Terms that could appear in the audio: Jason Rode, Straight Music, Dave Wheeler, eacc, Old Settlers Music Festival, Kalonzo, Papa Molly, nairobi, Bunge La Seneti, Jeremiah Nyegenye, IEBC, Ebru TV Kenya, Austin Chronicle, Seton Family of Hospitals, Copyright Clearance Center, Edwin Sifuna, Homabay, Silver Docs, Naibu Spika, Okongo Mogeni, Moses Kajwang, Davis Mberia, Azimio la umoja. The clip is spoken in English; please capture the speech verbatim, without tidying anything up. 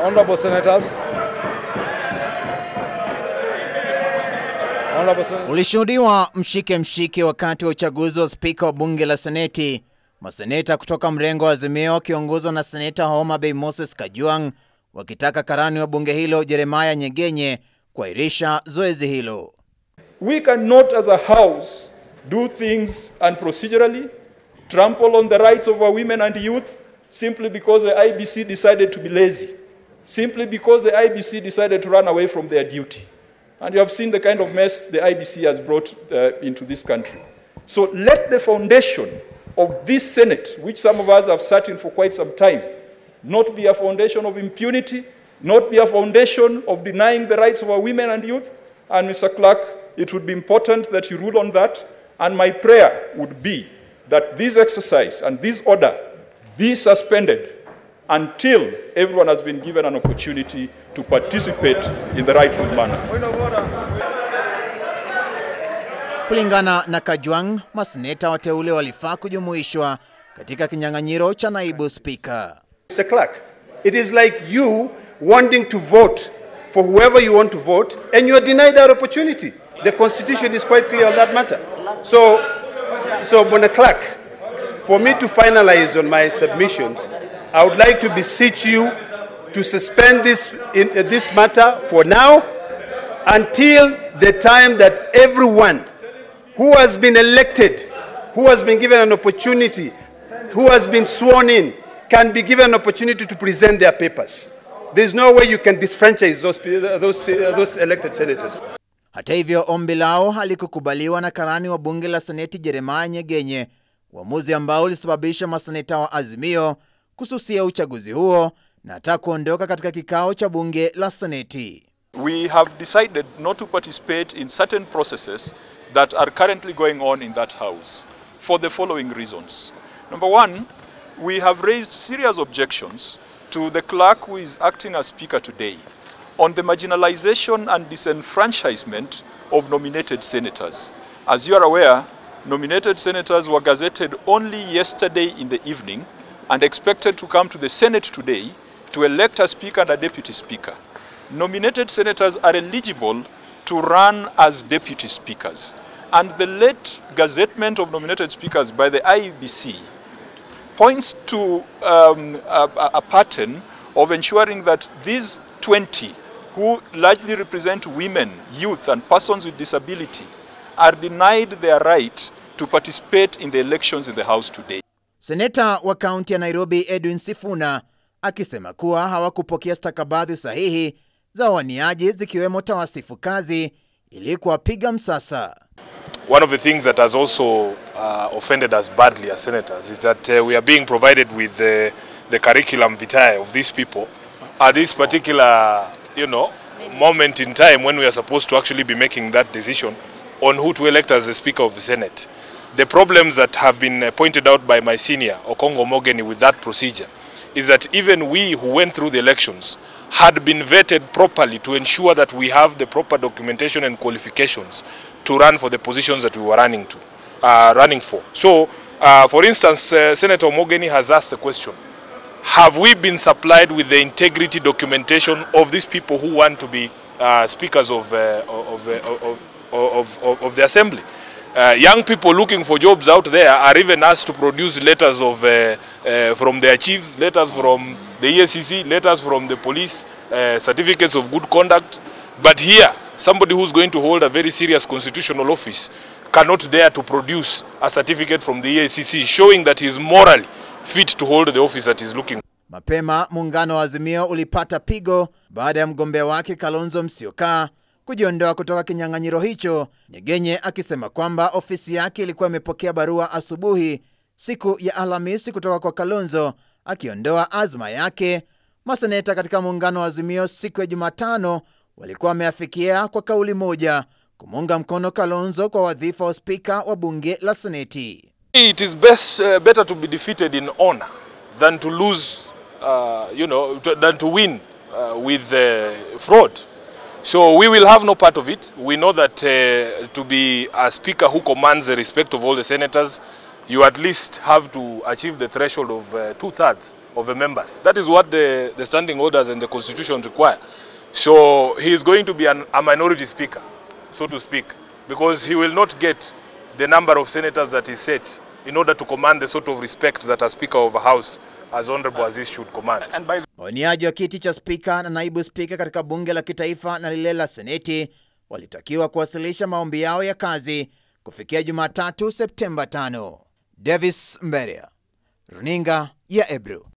Honorable Senators, Honorable Senators. Ulishuhudiwa mshike mshike wakati wa uchaguzi wa spika wa bunge la Seneti. Maseneta kutoka mrengo wa Azimio wakiongozwa na seneta Homabay Moses Kajwang wakitaka karani wa bunge hilo Jeremiah Nyegenye kuahirisha zoezi hilo. We cannot as a house do things unprocedurally, trample on the rights of our women and youth simply because the I E B C decided to be lazy, simply because the I E B C decided to run away from their duty. And you have seen the kind of mess the I E B C has brought uh, into this country. So let the foundation of this Senate, which some of us have sat in for quite some time, not be a foundation of impunity, not be a foundation of denying the rights of our women and youth. And Mister Clerk, it would be important that you rule on that. And my prayer would be that this exercise and this order be suspended until everyone has been given an opportunity to participate in the rightful manner. Kulingana na Kajwang, maseneta wateule walifaa kujumuishwa katika kinyang'anyiro cha naibu speaker. Mister Clerk, it is like you wanting to vote for whoever you want to vote and you are denied that opportunity. The constitution is quite clear on that matter. So, so Mister Clerk, for me to finalize on my submissions, I would like to beseech you to suspend this, in, uh, this matter for now until the time that everyone who has been elected, who has been given an opportunity, who has been sworn in, can be given an opportunity to present their papers. There's no way you can disfranchise those, those, those elected senators. Hata hivyo ombi lao halikukubaliwa na karani wa bunge la Seneti Jeremiah Nyegenye, uamuzi ambao ulisababisha maseneta wa Azimio kususia uchaguzi huo na hata kuondoka katika kikao cha bunge la Seneti. We have decided not to participate in certain processes that are currently going on in that house for the following reasons. Number one, we have raised serious objections to the clerk who is acting as speaker today on the marginalization and disenfranchisement of nominated senators. As you are aware, nominated senators were gazetted only yesterday in the evening and expected to come to the Senate today to elect a speaker and a deputy speaker. Nominated senators are eligible to run as deputy speakers. And the late gazettement of nominated speakers by the I E B C points to um, a, a pattern of ensuring that these twenty, who largely represent women, youth, and persons with disability, are denied their right to participate in the elections in the House today. Seneta wa kaunti ya Nairobi Edwin Sifuna akisema kuwa hawakupokea stakabadhi sahihi za waniaji zikiwemo tawasifu kazi ili kuwapiga msasa. One of the things that has also uh, offended us badly as senators is that uh, we are being provided with the, the curriculum vitae of these people at this particular, you know, moment in time when we are supposed to actually be making that decision on who to elect as the Speaker of the Senate. The problems that have been pointed out by my senior, Okongo Mogeni, with that procedure is that even we who went through the elections had been vetted properly to ensure that we have the proper documentation and qualifications to run for the positions that we were running to, uh, running for. So, uh, for instance, uh, Senator Mogeni has asked the question, have we been supplied with the integrity documentation of these people who want to be uh, speakers of, uh, of, uh, of, of, of, of the assembly? Uh, young people looking for jobs out there are even asked to produce letters of, uh, uh, from their chiefs, letters from the E A C C, letters from the police, uh, certificates of good conduct. But here, somebody who's going to hold a very serious constitutional office cannot dare to produce a certificate from the E A C C showing that he is morally fit to hold the office that he's looking. Mapema, muungano wa Azimio ulipata pigo baada ya mgombea wake Kalonzo Msioka kujiondoa kutoka kinyang'anyiro hicho, Nyegenye akisema kwamba ofisi yake ilikuwa imepokea barua asubuhi siku ya Alhamisi kutoka kwa Kalonzo akiondoa azma yake. Maseneta katika muungano wa Azimio siku ya Jumatano walikuwa wameafikia kwa kauli moja kumunga mkono Kalonzo kwa wadhifa wa spika wa bunge la Seneti. It is best uh, better to be defeated in honor than to lose uh, you know to, than to win uh, with uh, fraud. So we will have no part of it. We know that uh, to be a speaker who commands the respect of all the senators, you at least have to achieve the threshold of uh, two-thirds of the members. That is what the, the standing orders and the constitution require. So he is going to be an, a minority speaker, so to speak, because he will not get the number of senators that is set in order to command the sort of respect that a speaker of a house as honorable as this should command. Waoniaji wa kiti cha spika na naibu spika katika bunge la kitaifa na lile la seneti walitakiwa kuwasilisha maombi yao ya kazi kufikia Jumatatu Septemba tano. Davis Mberia, runinga ya Ebru.